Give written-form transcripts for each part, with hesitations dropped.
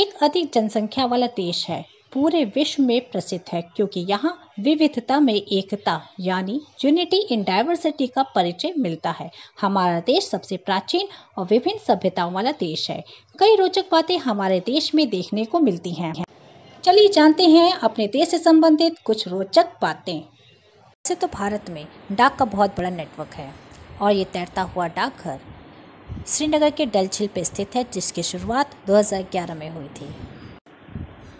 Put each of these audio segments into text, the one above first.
एक अधिक जनसंख्या वाला देश है, पूरे विश्व में प्रसिद्ध है, क्योंकि यहाँ विविधता में एकता यानी यूनिटी इन डाइवर्सिटी का परिचय मिलता है। हमारा देश सबसे प्राचीन और विभिन्न सभ्यताओं वाला देश है। कई रोचक बातें हमारे देश में देखने को मिलती हैं। चलिए जानते हैं अपने देश से संबंधित कुछ रोचक बातें। वैसे तो भारत में डाक का बहुत बड़ा नेटवर्क है और ये तैरता हुआ डाकघर श्रीनगर के डल झील पर स्थित है, जिसकी शुरुआत 2011 में हुई थी।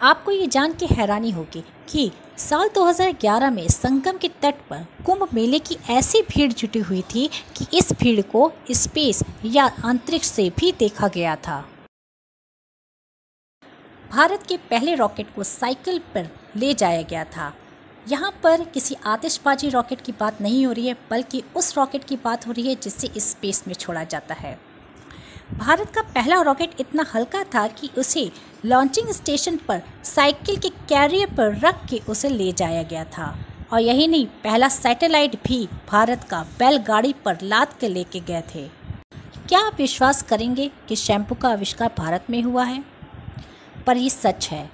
आपको ये जान के हैरानी होगी कि साल 2011 में संगम के तट पर कुंभ मेले की ऐसी भीड़ जुटी हुई थी कि इस भीड़ को स्पेस या अंतरिक्ष से भी देखा गया था। भारत के पहले रॉकेट को साइकिल पर ले जाया गया था। यहाँ पर किसी आतिशबाजी रॉकेट की बात नहीं हो रही है, बल्कि उस रॉकेट की बात हो रही है जिससे स्पेस में छोड़ा जाता है। भारत का पहला रॉकेट इतना हल्का था कि उसे लॉन्चिंग स्टेशन पर साइकिल के कैरियर पर रख के उसे ले जाया गया था। और यही नहीं, पहला सैटेलाइट भी भारत का बैलगाड़ी पर लाद के लेके गए थे। क्या आप विश्वास करेंगे कि शैम्पू का आविष्कार भारत में हुआ है? पर ये सच है।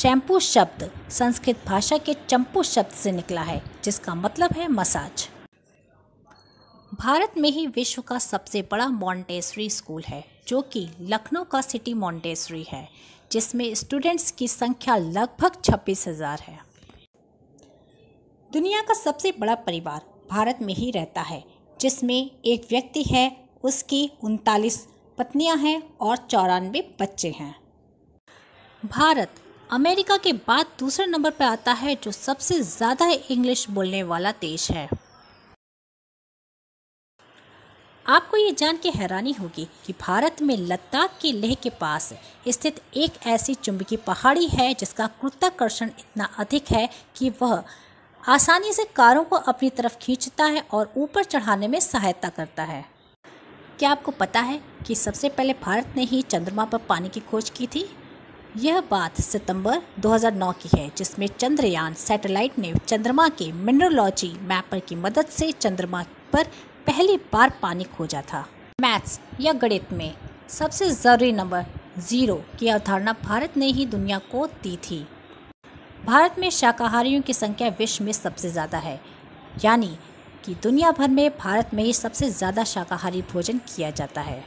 शैम्पू शब्द संस्कृत भाषा के चंपू शब्द से निकला है, जिसका मतलब है मसाज। भारत में ही विश्व का सबसे बड़ा मॉन्टेसरी स्कूल है, जो कि लखनऊ का सिटी मॉन्टेसरी है, जिसमें स्टूडेंट्स की संख्या लगभग 26,000 है। दुनिया का सबसे बड़ा परिवार भारत में ही रहता है, जिसमें एक व्यक्ति है, उसकी 39 पत्नियां हैं और 94 बच्चे हैं। भारत अमेरिका के बाद दूसरे नंबर पर आता है, जो सबसे ज़्यादा इंग्लिश बोलने वाला देश है। आपको ये जान के हैरानी होगी कि भारत में लद्दाख के लेह के पास स्थित एक ऐसी चुंबकीय पहाड़ी है जिसका गुरुत्वाकर्षण इतना अधिक है कि वह आसानी से कारों को अपनी तरफ खींचता है और ऊपर चढ़ाने में सहायता करता है। क्या आपको पता है कि सबसे पहले भारत ने ही चंद्रमा पर पानी की खोज की थी? यह बात सितंबर 2009 की है, जिसमें चंद्रयान सैटेलाइट ने चंद्रमा के मिनरोलॉजी मैपर की मदद से चंद्रमा पर पहली बार पानी खोजा था। मैथ्स या गणित में सबसे ज़रूरी नंबर 0 की अवधारणा भारत ने ही दुनिया को दी थी। भारत में शाकाहारियों की संख्या विश्व में सबसे ज़्यादा है, यानी कि दुनिया भर में भारत में ही सबसे ज़्यादा शाकाहारी भोजन किया जाता है।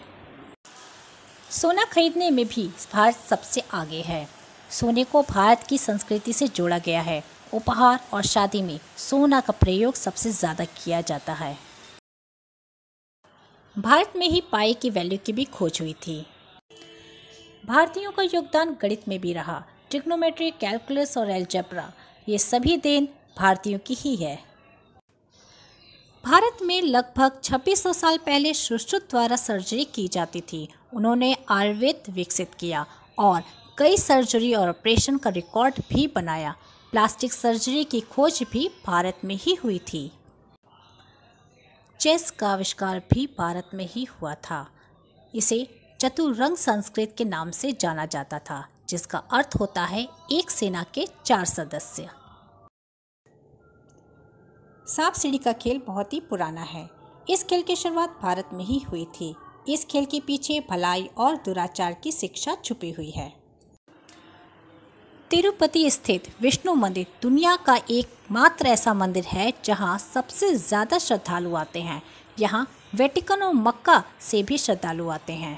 सोना खरीदने में भी भारत सबसे आगे है। सोने को भारत की संस्कृति से जोड़ा गया है। उपहार और शादी में सोना का प्रयोग सबसे ज़्यादा किया जाता है। भारत में ही पाई की वैल्यू की भी खोज हुई थी। भारतीयों का योगदान गणित में भी रहा। ट्रिग्नोमेट्री, कैलकुलस और एल्जेब्रा, ये सभी देन भारतीयों की ही है। भारत में लगभग 2600 साल पहले सुश्रुत द्वारा सर्जरी की जाती थी। उन्होंने आयुर्वेद विकसित किया और कई सर्जरी और ऑपरेशन का रिकॉर्ड भी बनाया। प्लास्टिक सर्जरी की खोज भी भारत में ही हुई थी। चेस का आविष्कार भी भारत में ही हुआ था। इसे चतुरंग संस्कृत के नाम से जाना जाता था, जिसका अर्थ होता है एक सेना के 4 सदस्य। सांप सीढ़ी का खेल बहुत ही पुराना है। इस खेल की शुरुआत भारत में ही हुई थी। इस खेल के पीछे भलाई और दुराचार की शिक्षा छुपी हुई है। तिरुपति स्थित विष्णु मंदिर दुनिया का एकमात्र ऐसा मंदिर है जहां सबसे ज़्यादा श्रद्धालु आते हैं। यहां वेटिकन और मक्का से भी श्रद्धालु आते हैं।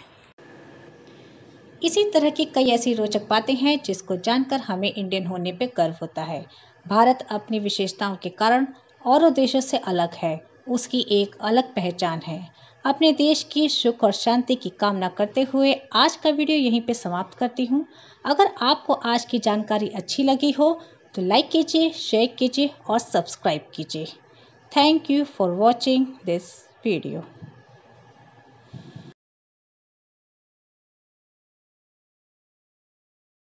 इसी तरह की कई ऐसी रोचक बातें हैं जिसको जानकर हमें इंडियन होने पर गर्व होता है। भारत अपनी विशेषताओं के कारण औरों देशों से अलग है, उसकी एक अलग पहचान है। अपने देश की सुख और शांति की कामना करते हुए आज का वीडियो यहीं पे समाप्त करती हूँ। अगर आपको आज की जानकारी अच्छी लगी हो तो लाइक कीजिए, शेयर कीजिए और सब्सक्राइब कीजिए। Thank you for watching this video.